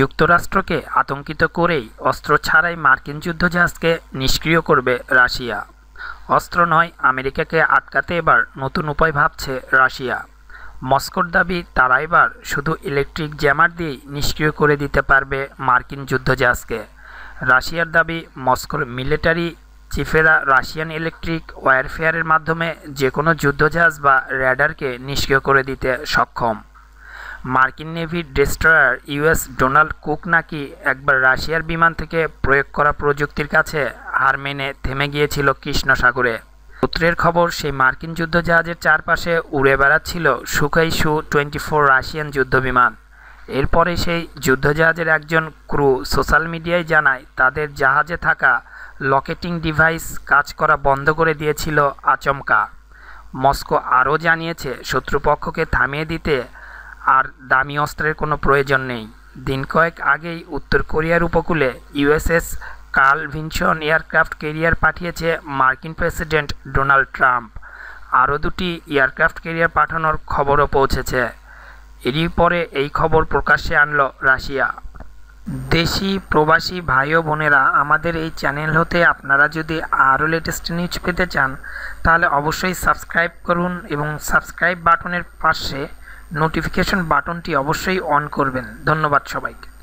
যুক্তরাষ্ট্রকে আতঙ্কিত করেই অস্ত্র ছাড়াই মার্কিন যুদ্ধজাহাজকে নিষ্ক্রিয় করবে রাশিয়া। অস্ত্র নয় আমেরিকাকে আটকাতে এবার নতুন উপায় ভাবছে রাশিয়া। মস্কোর দাবি, তারা এবার শুধু ইলেকট্রিক জ্যামার দিয়ে নিষ্ক্রিয় করে দিতে পারবে মার্কিন যুদ্ধজাহাজকে। রাশিয়ার দাবি, মস্কোর মিলিটারি চিফেরা রাশিয়ান ইলেকট্রিক ওয়ারফেয়ারের মাধ্যমে যে কোনো যুদ্ধজাহাজ বা র্যাডারকে নিষ্ক্রিয় করে দিতে সক্ষম। মার্কিন navy destroyer US Donald Cook নাকি একবার রাশিয়ার বিমান থেকে প্রয়োগ করা প্রযুক্তির কাছে হার মেনে থেমে গিয়েছিল কৃষ্ণ সাগরে। সূত্রের খবর, সেই মার্কিন যুদ্ধজাহাজের চারপাশে উড়ে বেড়াচ্ছিল সুখাই সু-24 রাশিয়ান যুদ্ধবিমান। এরপরে সেই যুদ্ধজাহাজের একজন ক্রু সোশ্যাল মিডিয়ায় জানায়, তাদের জাহাজে থাকা লকেটিং ডিভাইস কাজ করা বন্ধ করে দিয়েছিল আচমকা। মস্কো আরও জানিয়েছে, শত্রুপক্ষকে থামিয়ে দিতে আর দামি অস্ত্রের কোনো প্রয়োজন নেই। দিন কয়েক আগেই উত্তর কোরিয়ার উপকূলে USS Carl Vinson aircraft carrier পাঠিয়েছে মার্কিন প্রেসিডেন্ট ডোনাল্ড ট্রাম্প। আরও দুটি এয়ারক্রাফট ক্যারিয়ার পাঠানোর খবরও পৌঁছেছে। এরই পরে এই খবর প্রকাশ্যে আনল রাশিয়া। দেশি প্রবাসী ভাই ও বোনেরা, আমাদের এই চ্যানেল হতে আপনারা যদি আরও লেটেস্ট নিউজ পেতে চান তাহলে অবশ্যই সাবস্ক্রাইব করুন এবং সাবস্ক্রাইব বাটনের পাশে নোটিফিকেশন বাটনটি অবশ্যই অন করবেন। ধন্যবাদ সবাইকে।